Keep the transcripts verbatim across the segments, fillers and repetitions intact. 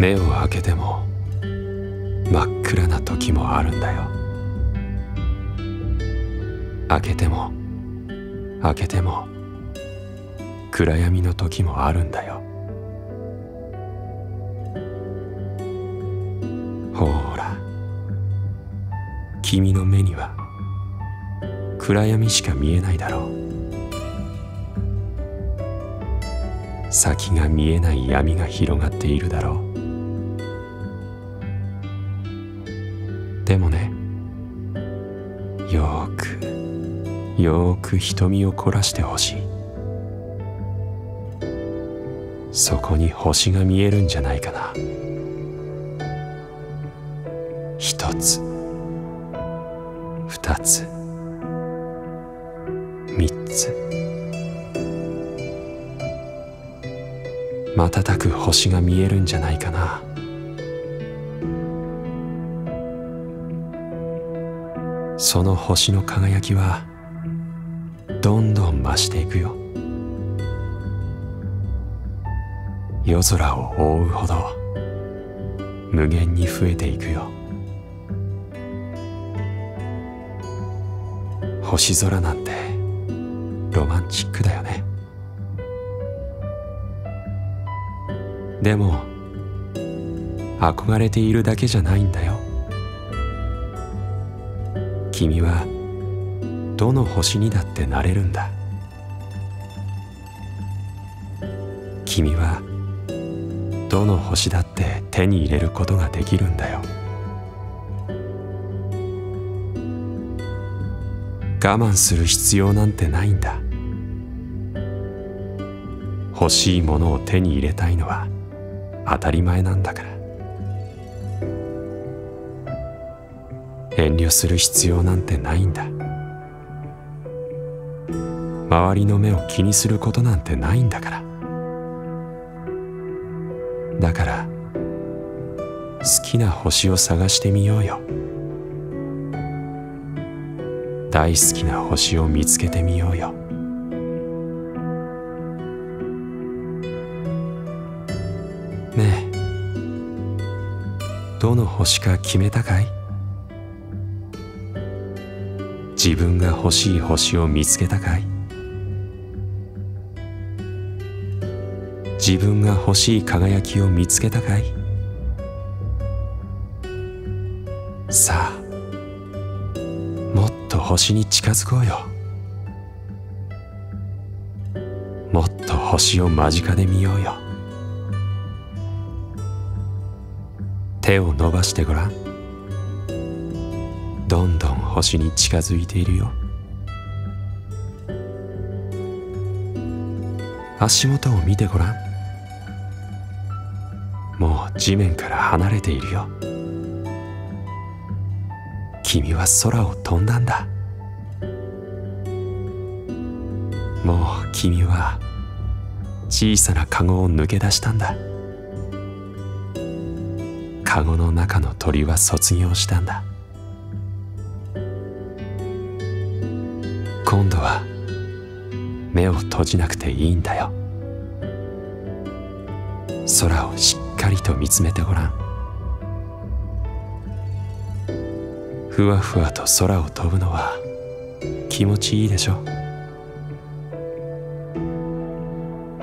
目を開けても真っ暗な時もあるんだよ。開けても開けても暗闇の時もあるんだよ。ほら、君の目には暗闇しか見えないだろう。先が見えない闇が広がっているだろう。でもね、よーくよーく瞳を凝らしてほしい。そこに星が見えるんじゃないかな。一つ、二つ、三つ、瞬く星が見えるんじゃないかな。その星の輝きはどんどん増していくよ。夜空を覆うほど無限に増えていくよ。星空なんてロマンチックだよね。でも憧れているだけじゃないんだよ。君はどの星にだってなれるんだ。君はどの星だって手に入れることができるんだよ。我慢する必要なんてないんだ。欲しいものを手に入れたいのは当たり前なんだから。遠慮する必要なんてないんだ。周りの目を気にすることなんてないんだから。だから好きな星を探してみようよ。大好きな星を見つけてみようよ。ねえ、どの星か決めたかい？自分が欲しい星を見つけたかい？自分が欲しい輝きを見つけたかい？さあ、もっと星に近づこうよ。もっと星を間近で見ようよ。手を伸ばしてごらん。どんどん星に近づいているよ。足元を見てごらん。もう地面から離れているよ。君は空を飛んだんだ。もう君は小さなカゴを抜け出したんだ。カゴの中の鳥は卒業したんだ。今度は目を閉じなくていいんだよ。空をしっかりしっかりと見つめてごらん。ふわふわと空を飛ぶのは気持ちいいでしょ。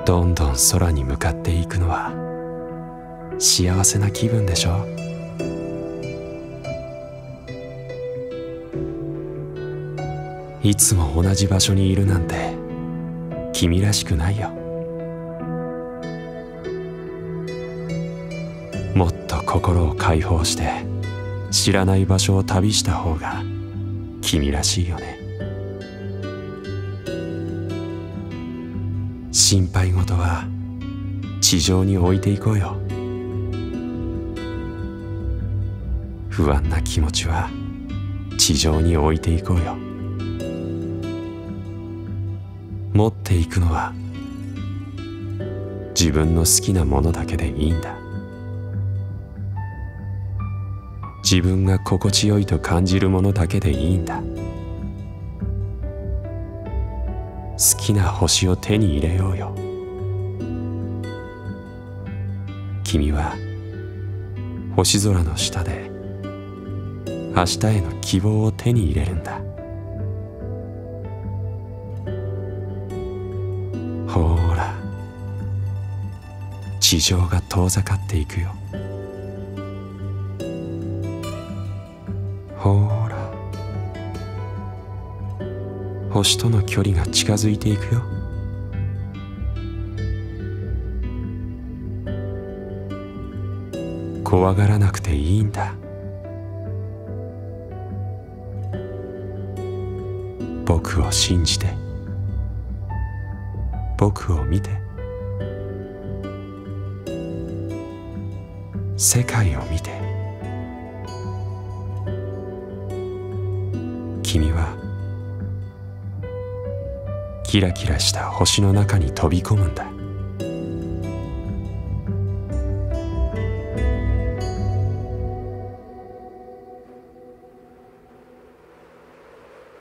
どんどん空に向かっていくのは幸せな気分でしょ。いつも同じ場所にいるなんて君らしくないよ。もっと心を解放して知らない場所を旅した方が君らしいよね。心配事は地上に置いていこうよ。不安な気持ちは地上に置いていこうよ。持っていくのは自分の好きなものだけでいいんだ。自分が心地よいと感じるものだけでいいんだ。好きな星を手に入れようよ。君は星空の下で明日への希望を手に入れるんだ。ほーら、地上が遠ざかっていくよ。ほーら、星との距離が近づいていくよ。怖がらなくていいんだ。僕を信じて、僕を見て、世界を見て。君はキラキラした星の中に飛び込むんだ。